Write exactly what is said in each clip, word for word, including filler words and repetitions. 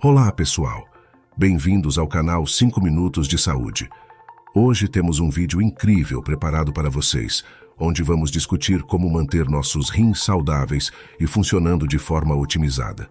Olá, pessoal! Bem-vindos ao canal cinco minutos de Saúde. Hoje temos um vídeo incrível preparado para vocês, onde vamos discutir como manter nossos rins saudáveis e funcionando de forma otimizada.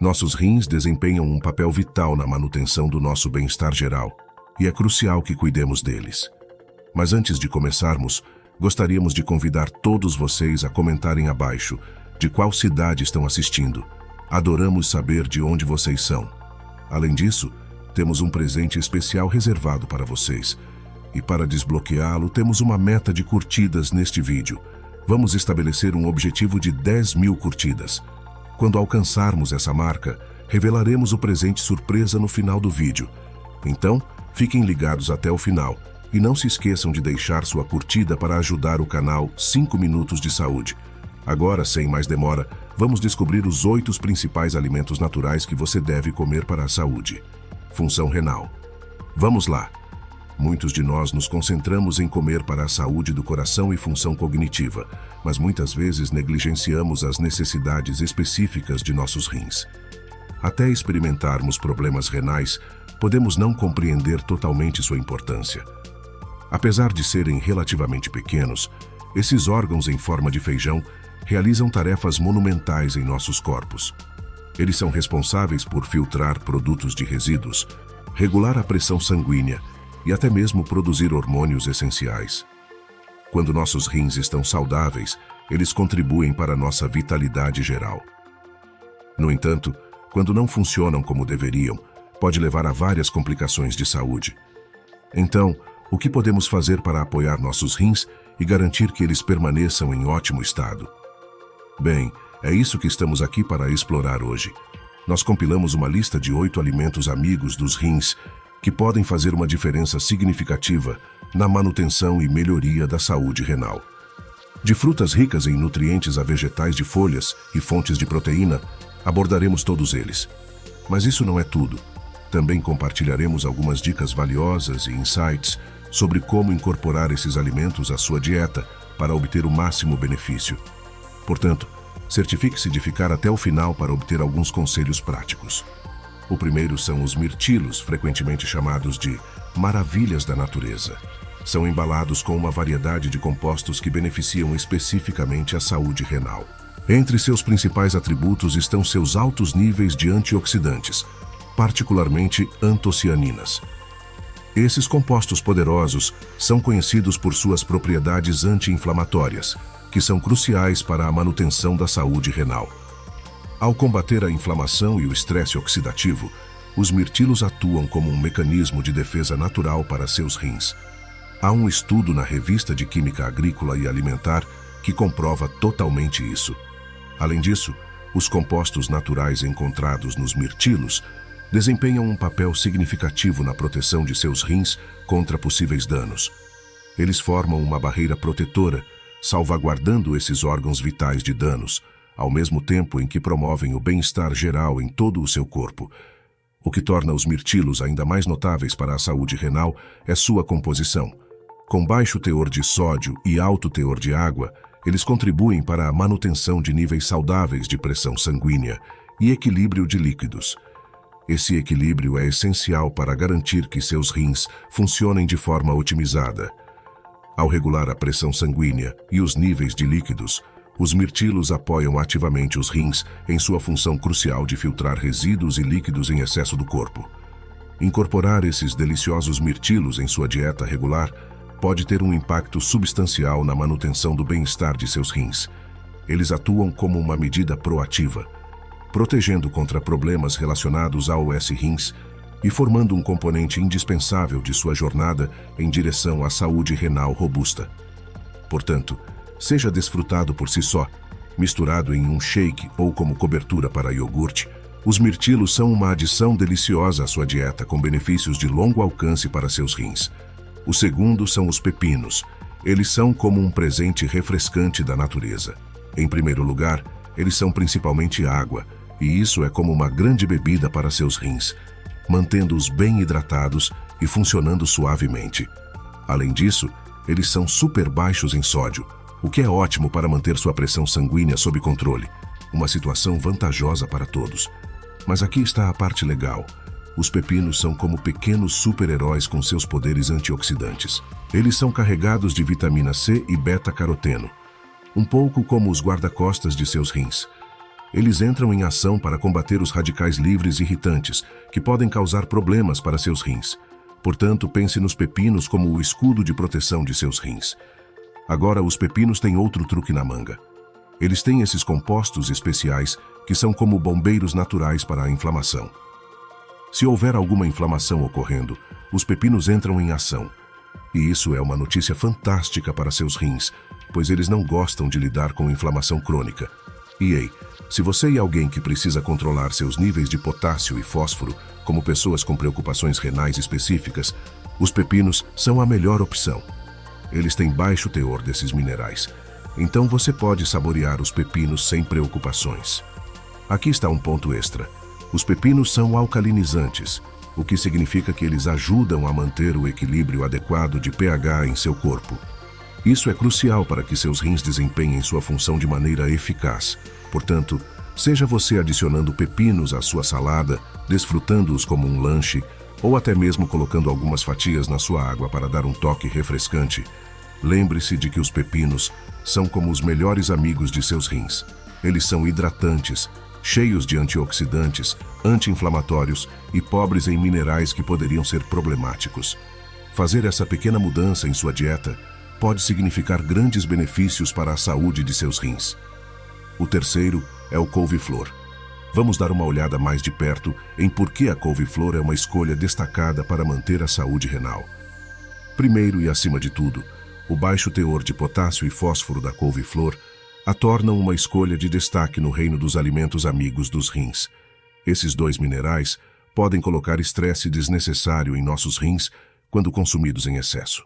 Nossos rins desempenham um papel vital na manutenção do nosso bem-estar geral, e é crucial que cuidemos deles. Mas antes de começarmos, gostaríamos de convidar todos vocês a comentarem abaixo de qual cidade estão assistindo. Adoramos saber de onde vocês são. Além disso, temos um presente especial reservado para vocês. E para desbloqueá-lo, temos uma meta de curtidas neste vídeo. Vamos estabelecer um objetivo de dez mil curtidas. Quando alcançarmos essa marca, revelaremos o presente surpresa no final do vídeo. Então, fiquem ligados até o final. E não se esqueçam de deixar sua curtida para ajudar o canal cinco minutos de Saúde. Agora, sem mais demora, vamos descobrir os oito principais alimentos naturais que você deve comer para a saúde. Função renal. Vamos lá! Muitos de nós nos concentramos em comer para a saúde do coração e função cognitiva, mas muitas vezes negligenciamos as necessidades específicas de nossos rins. Até experimentarmos problemas renais, podemos não compreender totalmente sua importância. Apesar de serem relativamente pequenos, esses órgãos em forma de feijão realizam tarefas monumentais em nossos corpos. Eles são responsáveis por filtrar produtos de resíduos, regular a pressão sanguínea e até mesmo produzir hormônios essenciais. Quando nossos rins estão saudáveis, eles contribuem para nossa vitalidade geral. No entanto, quando não funcionam como deveriam, pode levar a várias complicações de saúde. Então, o que podemos fazer para apoiar nossos rins e garantir que eles permaneçam em ótimo estado? Bem, é isso que estamos aqui para explorar hoje. Nós compilamos uma lista de oito alimentos amigos dos rins que podem fazer uma diferença significativa na manutenção e melhoria da saúde renal. De frutas ricas em nutrientes a vegetais de folhas e fontes de proteína, abordaremos todos eles. Mas isso não é tudo. Também compartilharemos algumas dicas valiosas e insights sobre como incorporar esses alimentos à sua dieta para obter o máximo benefício. Portanto, certifique-se de ficar até o final para obter alguns conselhos práticos. O primeiro são os mirtilos, frequentemente chamados de maravilhas da natureza. São embalados com uma variedade de compostos que beneficiam especificamente a saúde renal. Entre seus principais atributos estão seus altos níveis de antioxidantes, particularmente antocianinas. Esses compostos poderosos são conhecidos por suas propriedades anti-inflamatórias, que são cruciais para a manutenção da saúde renal. Ao combater a inflamação e o estresse oxidativo, os mirtilos atuam como um mecanismo de defesa natural para seus rins. Há um estudo na Revista de Química Agrícola e Alimentar que comprova totalmente isso. Além disso, os compostos naturais encontrados nos mirtilos desempenham um papel significativo na proteção de seus rins contra possíveis danos. Eles formam uma barreira protetora, salvaguardando esses órgãos vitais de danos, ao mesmo tempo em que promovem o bem-estar geral em todo o seu corpo. O que torna os mirtilos ainda mais notáveis para a saúde renal é sua composição. Com baixo teor de sódio e alto teor de água, eles contribuem para a manutenção de níveis saudáveis de pressão sanguínea e equilíbrio de líquidos. Esse equilíbrio é essencial para garantir que seus rins funcionem de forma otimizada. Ao regular a pressão sanguínea e os níveis de líquidos, os mirtilos apoiam ativamente os rins em sua função crucial de filtrar resíduos e líquidos em excesso do corpo. Incorporar esses deliciosos mirtilos em sua dieta regular pode ter um impacto substancial na manutenção do bem-estar de seus rins. Eles atuam como uma medida proativa, protegendo contra problemas relacionados aos rins e formando um componente indispensável de sua jornada em direção à saúde renal robusta. Portanto, seja desfrutado por si só, misturado em um shake ou como cobertura para iogurte, os mirtilos são uma adição deliciosa à sua dieta com benefícios de longo alcance para seus rins. O segundo são os pepinos. Eles são como um presente refrescante da natureza. Em primeiro lugar, eles são principalmente água, e isso é como uma grande bebida para seus rins, mantendo-os bem hidratados e funcionando suavemente. Além disso, eles são super baixos em sódio, o que é ótimo para manter sua pressão sanguínea sob controle, uma situação vantajosa para todos. Mas aqui está a parte legal. Os pepinos são como pequenos super-heróis com seus poderes antioxidantes. Eles são carregados de vitamina C e beta-caroteno, um pouco como os guarda-costas de seus rins. Eles entram em ação para combater os radicais livres irritantes, que podem causar problemas para seus rins. Portanto, pense nos pepinos como o escudo de proteção de seus rins. Agora, os pepinos têm outro truque na manga. Eles têm esses compostos especiais que são como bombeiros naturais para a inflamação. Se houver alguma inflamação ocorrendo, os pepinos entram em ação. E isso é uma notícia fantástica para seus rins, pois eles não gostam de lidar com inflamação crônica. E ei, se você é alguém que precisa controlar seus níveis de potássio e fósforo, como pessoas com preocupações renais específicas, os pepinos são a melhor opção. Eles têm baixo teor desses minerais, então você pode saborear os pepinos sem preocupações. Aqui está um ponto extra. Os pepinos são alcalinizantes, o que significa que eles ajudam a manter o equilíbrio adequado de pH em seu corpo. Isso é crucial para que seus rins desempenhem sua função de maneira eficaz. Portanto, seja você adicionando pepinos à sua salada, desfrutando-os como um lanche, ou até mesmo colocando algumas fatias na sua água para dar um toque refrescante, lembre-se de que os pepinos são como os melhores amigos de seus rins. Eles são hidratantes, cheios de antioxidantes, anti-inflamatórios e pobres em minerais que poderiam ser problemáticos. Fazer essa pequena mudança em sua dieta pode significar grandes benefícios para a saúde de seus rins. O terceiro é o couve-flor. Vamos dar uma olhada mais de perto em por que a couve-flor é uma escolha destacada para manter a saúde renal. Primeiro e acima de tudo, o baixo teor de potássio e fósforo da couve-flor a tornam uma escolha de destaque no reino dos alimentos amigos dos rins. Esses dois minerais podem colocar estresse desnecessário em nossos rins quando consumidos em excesso.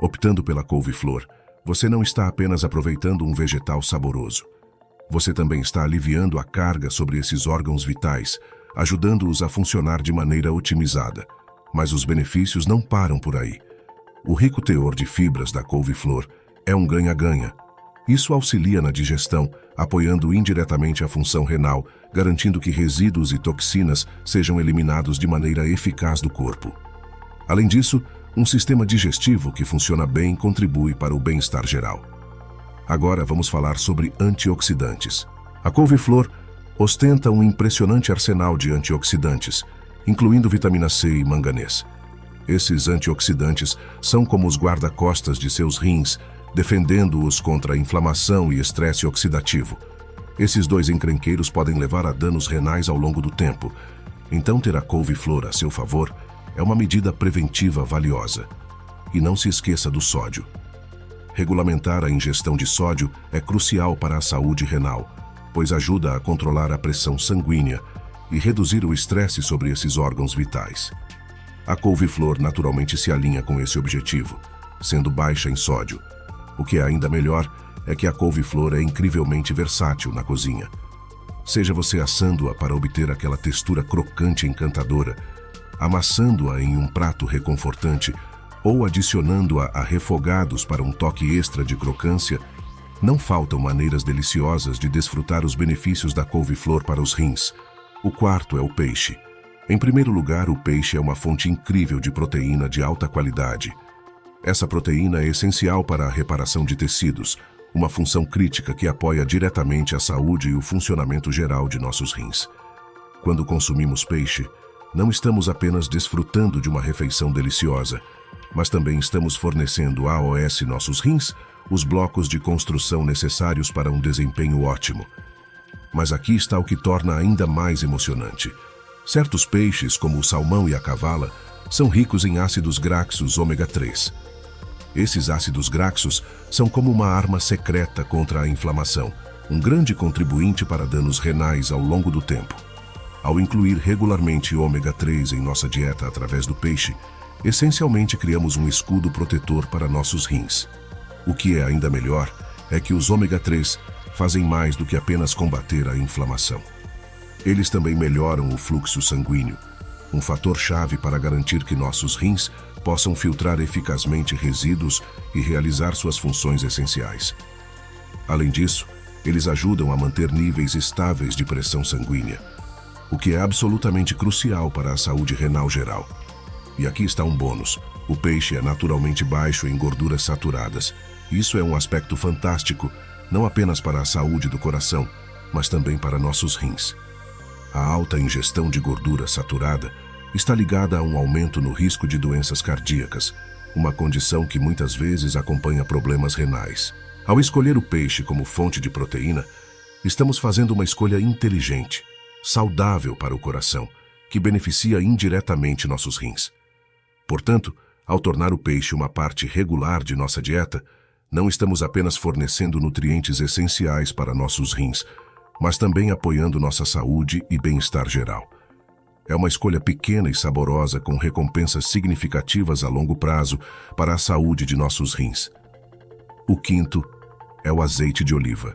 Optando pela couve-flor, você não está apenas aproveitando um vegetal saboroso. Você também está aliviando a carga sobre esses órgãos vitais, ajudando-os a funcionar de maneira otimizada. Mas os benefícios não param por aí. O rico teor de fibras da couve-flor é um ganha-ganha. Isso auxilia na digestão, apoiando indiretamente a função renal, garantindo que resíduos e toxinas sejam eliminados de maneira eficaz do corpo. Além disso, um sistema digestivo que funciona bem contribui para o bem-estar geral. Agora vamos falar sobre antioxidantes. A couve-flor ostenta um impressionante arsenal de antioxidantes, incluindo vitamina C e manganês. Esses antioxidantes são como os guarda-costas de seus rins, defendendo-os contra inflamação e estresse oxidativo. Esses dois encrenqueiros podem levar a danos renais ao longo do tempo. Então, ter a couve-flor a seu favor é uma medida preventiva valiosa. E não se esqueça do sódio. Regulamentar a ingestão de sódio é crucial para a saúde renal, pois ajuda a controlar a pressão sanguínea e reduzir o estresse sobre esses órgãos vitais. A couve-flor naturalmente se alinha com esse objetivo, sendo baixa em sódio. O que é ainda melhor é que a couve-flor é incrivelmente versátil na cozinha. Seja você assando-a para obter aquela textura crocante e encantadora, amassando-a em um prato reconfortante ou adicionando-a a refogados para um toque extra de crocância, não faltam maneiras deliciosas de desfrutar os benefícios da couve-flor para os rins. O quarto é o peixe. Em primeiro lugar, o peixe é uma fonte incrível de proteína de alta qualidade. Essa proteína é essencial para a reparação de tecidos, uma função crítica que apoia diretamente a saúde e o funcionamento geral de nossos rins. Quando consumimos peixe, não estamos apenas desfrutando de uma refeição deliciosa, mas também estamos fornecendo aos nossos rins os blocos de construção necessários para um desempenho ótimo. Mas aqui está o que torna ainda mais emocionante. Certos peixes, como o salmão e a cavala, são ricos em ácidos graxos ômega três. Esses ácidos graxos são como uma arma secreta contra a inflamação, um grande contribuinte para danos renais ao longo do tempo. Ao incluir regularmente ômega três em nossa dieta através do peixe, essencialmente criamos um escudo protetor para nossos rins. O que é ainda melhor é que os ômega três fazem mais do que apenas combater a inflamação. Eles também melhoram o fluxo sanguíneo, um fator-chave para garantir que nossos rins possam filtrar eficazmente resíduos e realizar suas funções essenciais. Além disso, eles ajudam a manter níveis estáveis de pressão sanguínea. o que é absolutamente crucial para a saúde renal geral. E aqui está um bônus. O peixe é naturalmente baixo em gorduras saturadas. Isso é um aspecto fantástico, não apenas para a saúde do coração, mas também para nossos rins. A alta ingestão de gordura saturada está ligada a um aumento no risco de doenças cardíacas, uma condição que muitas vezes acompanha problemas renais. Ao escolher o peixe como fonte de proteína, estamos fazendo uma escolha inteligente, saudável para o coração, que beneficia indiretamente nossos rins. Portanto, ao tornar o peixe uma parte regular de nossa dieta, não estamos apenas fornecendo nutrientes essenciais para nossos rins, mas também apoiando nossa saúde e bem-estar geral. É uma escolha pequena e saborosa com recompensas significativas a longo prazo para a saúde de nossos rins. O quinto é o azeite de oliva.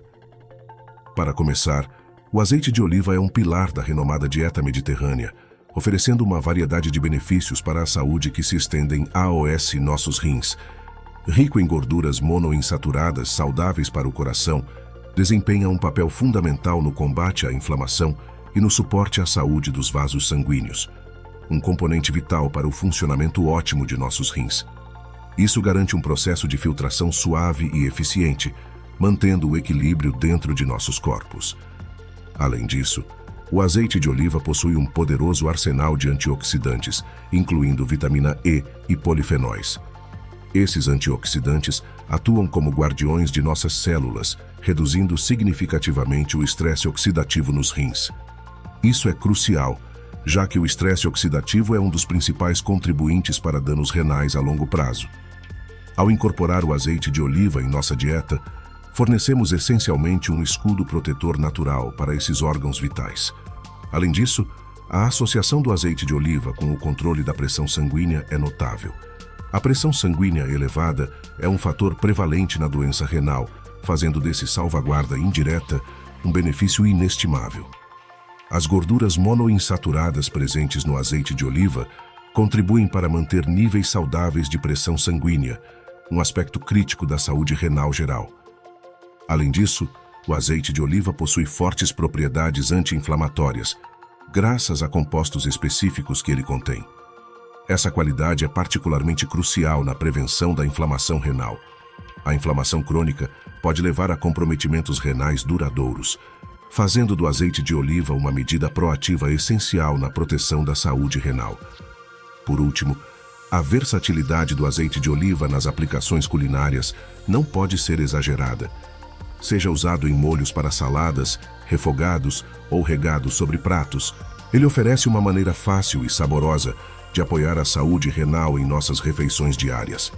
Para começar, o azeite de oliva é um pilar da renomada dieta mediterrânea, oferecendo uma variedade de benefícios para a saúde que se estendem aos nossos rins. Rico em gorduras monoinsaturadas saudáveis para o coração, desempenha um papel fundamental no combate à inflamação e no suporte à saúde dos vasos sanguíneos, um componente vital para o funcionamento ótimo de nossos rins. Isso garante um processo de filtração suave e eficiente, mantendo o equilíbrio dentro de nossos corpos. Além disso, o azeite de oliva possui um poderoso arsenal de antioxidantes, incluindo vitamina E e polifenóis. Esses antioxidantes atuam como guardiões de nossas células, reduzindo significativamente o estresse oxidativo nos rins. Isso é crucial, já que o estresse oxidativo é um dos principais contribuintes para danos renais a longo prazo. Ao incorporar o azeite de oliva em nossa dieta, fornecemos essencialmente um escudo protetor natural para esses órgãos vitais. Além disso, a associação do azeite de oliva com o controle da pressão sanguínea é notável. A pressão sanguínea elevada é um fator prevalente na doença renal, fazendo desse salvaguarda indireta um benefício inestimável. As gorduras monoinsaturadas presentes no azeite de oliva contribuem para manter níveis saudáveis de pressão sanguínea, um aspecto crítico da saúde renal geral. Além disso, o azeite de oliva possui fortes propriedades anti-inflamatórias, graças a compostos específicos que ele contém. Essa qualidade é particularmente crucial na prevenção da inflamação renal. A inflamação crônica pode levar a comprometimentos renais duradouros, fazendo do azeite de oliva uma medida proativa essencial na proteção da saúde renal. Por último, a versatilidade do azeite de oliva nas aplicações culinárias não pode ser exagerada. Seja usado em molhos para saladas, refogados ou regado sobre pratos, ele oferece uma maneira fácil e saborosa de apoiar a saúde renal em nossas refeições diárias.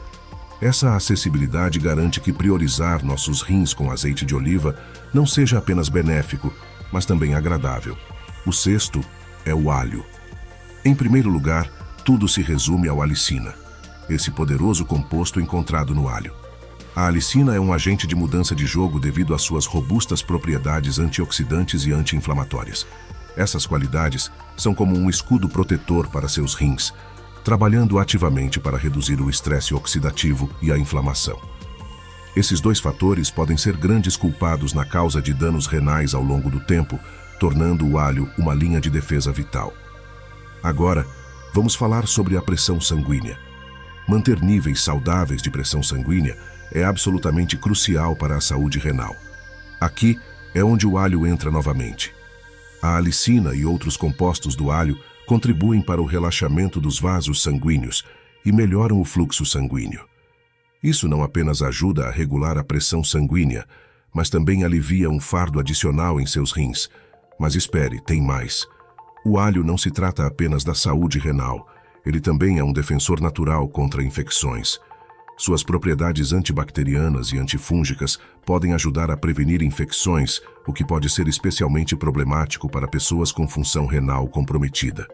Essa acessibilidade garante que priorizar nossos rins com azeite de oliva não seja apenas benéfico, mas também agradável. O sexto é o alho. Em primeiro lugar, tudo se resume ao alicina, esse poderoso composto encontrado no alho. A alicina é um agente de mudança de jogo devido às suas robustas propriedades antioxidantes e anti-inflamatórias. Essas qualidades são como um escudo protetor para seus rins, trabalhando ativamente para reduzir o estresse oxidativo e a inflamação. Esses dois fatores podem ser grandes culpados na causa de danos renais ao longo do tempo, tornando o alho uma linha de defesa vital. Agora, vamos falar sobre a pressão sanguínea. Manter níveis saudáveis de pressão sanguínea é absolutamente crucial para a saúde renal. Aqui é onde o alho entra novamente. A alicina e outros compostos do alho contribuem para o relaxamento dos vasos sanguíneos e melhoram o fluxo sanguíneo. Isso não apenas ajuda a regular a pressão sanguínea, mas também alivia um fardo adicional em seus rins. Mas espere, tem mais. O alho não se trata apenas da saúde renal, ele também é um defensor natural contra infecções. Suas propriedades antibacterianas e antifúngicas podem ajudar a prevenir infecções, o que pode ser especialmente problemático para pessoas com função renal comprometida.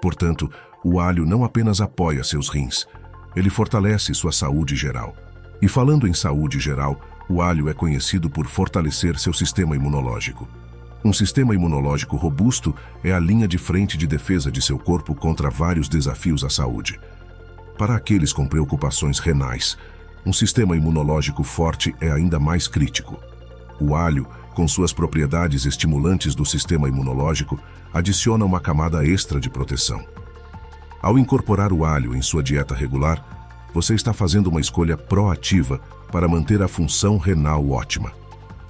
Portanto, o alho não apenas apoia seus rins, ele fortalece sua saúde geral. E falando em saúde geral, o alho é conhecido por fortalecer seu sistema imunológico. Um sistema imunológico robusto é a linha de frente de defesa de seu corpo contra vários desafios à saúde. Para aqueles com preocupações renais, um sistema imunológico forte é ainda mais crítico. O alho com suas propriedades estimulantes do sistema imunológico, adiciona uma camada extra de proteção. Ao incorporar o alho em sua dieta regular, você está fazendo uma escolha proativa para manter a função renal ótima.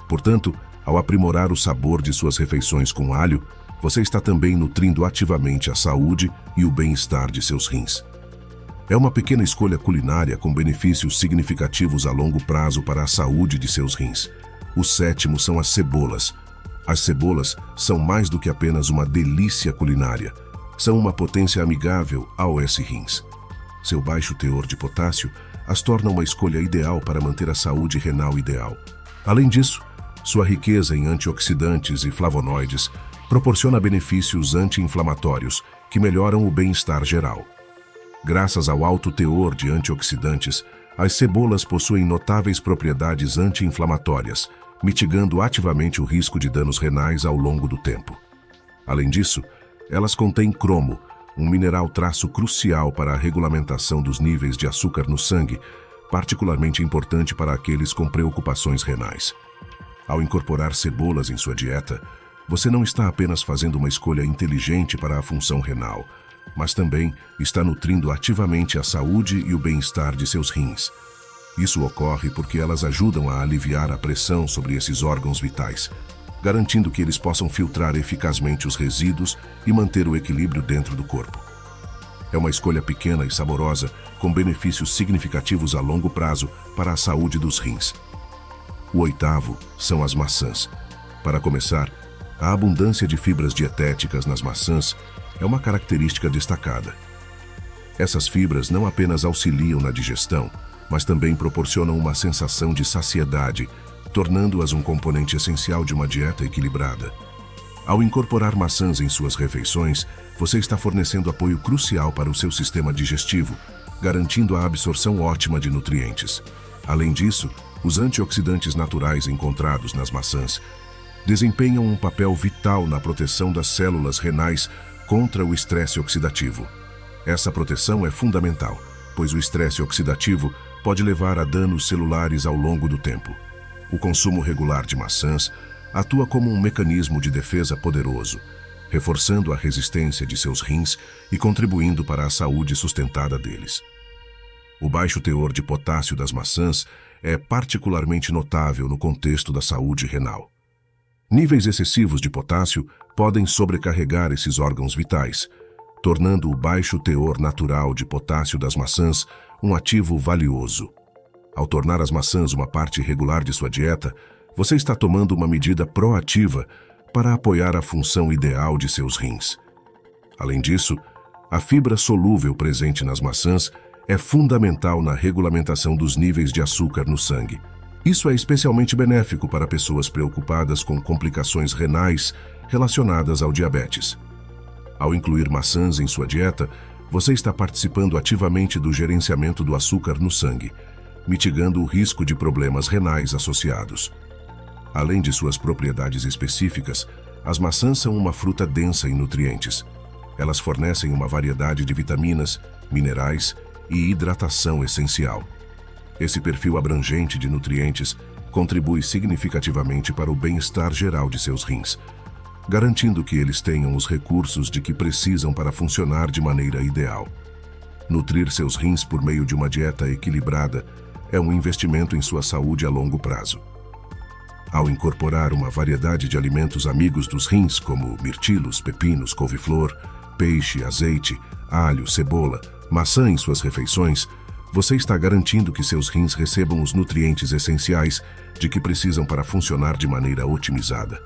Portanto, ao aprimorar o sabor de suas refeições com alho, você está também nutrindo ativamente a saúde e o bem-estar de seus rins. É uma pequena escolha culinária com benefícios significativos a longo prazo para a saúde de seus rins. O sétimo são as cebolas. As cebolas são mais do que apenas uma delícia culinária. São uma potência amigável ao S-rins. Seu baixo teor de potássio as torna uma escolha ideal para manter a saúde renal ideal. Além disso, sua riqueza em antioxidantes e flavonoides proporciona benefícios anti-inflamatórios que melhoram o bem-estar geral. Graças ao alto teor de antioxidantes, as cebolas possuem notáveis propriedades anti-inflamatórias, mitigando ativamente o risco de danos renais ao longo do tempo. Além disso, elas contêm cromo, um mineral traço crucial para a regulamentação dos níveis de açúcar no sangue, particularmente importante para aqueles com preocupações renais. Ao incorporar cebolas em sua dieta, você não está apenas fazendo uma escolha inteligente para a função renal, mas também está nutrindo ativamente a saúde e o bem-estar de seus rins. Isso ocorre porque elas ajudam a aliviar a pressão sobre esses órgãos vitais, garantindo que eles possam filtrar eficazmente os resíduos e manter o equilíbrio dentro do corpo. É uma escolha pequena e saborosa, com benefícios significativos a longo prazo para a saúde dos rins. O oitavo são as maçãs. Para começar, a abundância de fibras dietéticas nas maçãs é uma característica destacada. Essas fibras não apenas auxiliam na digestão, mas também proporcionam uma sensação de saciedade, tornando-as um componente essencial de uma dieta equilibrada. Ao incorporar maçãs em suas refeições, você está fornecendo apoio crucial para o seu sistema digestivo, garantindo a absorção ótima de nutrientes. Além disso, os antioxidantes naturais encontrados nas maçãs desempenham um papel vital na proteção das células renais contra o estresse oxidativo. Essa proteção é fundamental, pois o estresse oxidativo pode levar a danos celulares ao longo do tempo. O consumo regular de maçãs atua como um mecanismo de defesa poderoso, reforçando a resistência de seus rins e contribuindo para a saúde sustentada deles. O baixo teor de potássio das maçãs é particularmente notável no contexto da saúde renal. Níveis excessivos de potássio podem sobrecarregar esses órgãos vitais, tornando o baixo teor natural de potássio das maçãs um ativo valioso. Ao tornar as maçãs uma parte regular de sua dieta, você está tomando uma medida proativa para apoiar a função ideal de seus rins. Além disso, a fibra solúvel presente nas maçãs é fundamental na regulamentação dos níveis de açúcar no sangue. Isso é especialmente benéfico para pessoas preocupadas com complicações renais relacionadas ao diabetes. Ao incluir maçãs em sua dieta, você está participando ativamente do gerenciamento do açúcar no sangue, mitigando o risco de problemas renais associados. Além de suas propriedades específicas, as maçãs são uma fruta densa em nutrientes. Elas fornecem uma variedade de vitaminas, minerais e hidratação essencial. Esse perfil abrangente de nutrientes contribui significativamente para o bem-estar geral de seus rins, garantindo que eles tenham os recursos de que precisam para funcionar de maneira ideal. Nutrir seus rins por meio de uma dieta equilibrada é um investimento em sua saúde a longo prazo. Ao incorporar uma variedade de alimentos amigos dos rins, como mirtilos, pepinos, couve-flor, peixe, azeite, alho, cebola, maçã em suas refeições, você está garantindo que seus rins recebam os nutrientes essenciais de que precisam para funcionar de maneira otimizada.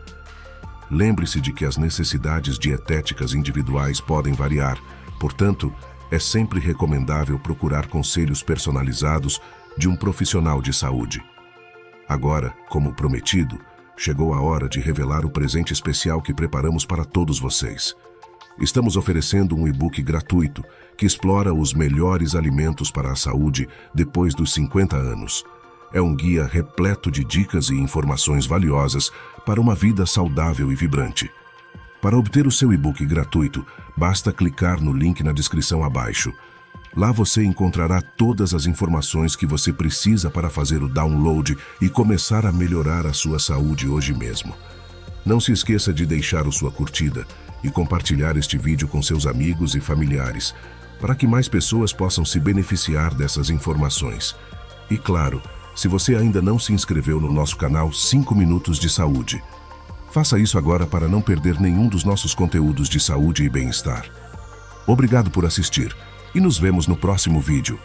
Lembre-se de que as necessidades dietéticas individuais podem variar, portanto, é sempre recomendável procurar conselhos personalizados de um profissional de saúde. Agora, como prometido, chegou a hora de revelar o presente especial que preparamos para todos vocês. Estamos oferecendo um e-book gratuito que explora os melhores alimentos para a saúde depois dos cinquenta anos. É um guia repleto de dicas e informações valiosas para uma vida saudável e vibrante. Para obter o seu e-book gratuito, basta clicar no link na descrição abaixo. Lá você encontrará todas as informações que você precisa para fazer o download e começar a melhorar a sua saúde hoje mesmo. Não se esqueça de deixar a sua curtida e compartilhar este vídeo com seus amigos e familiares, para que mais pessoas possam se beneficiar dessas informações. E claro, se você ainda não se inscreveu no nosso canal cinco minutos de Saúde, faça isso agora para não perder nenhum dos nossos conteúdos de saúde e bem-estar. Obrigado por assistir. E nos vemos no próximo vídeo.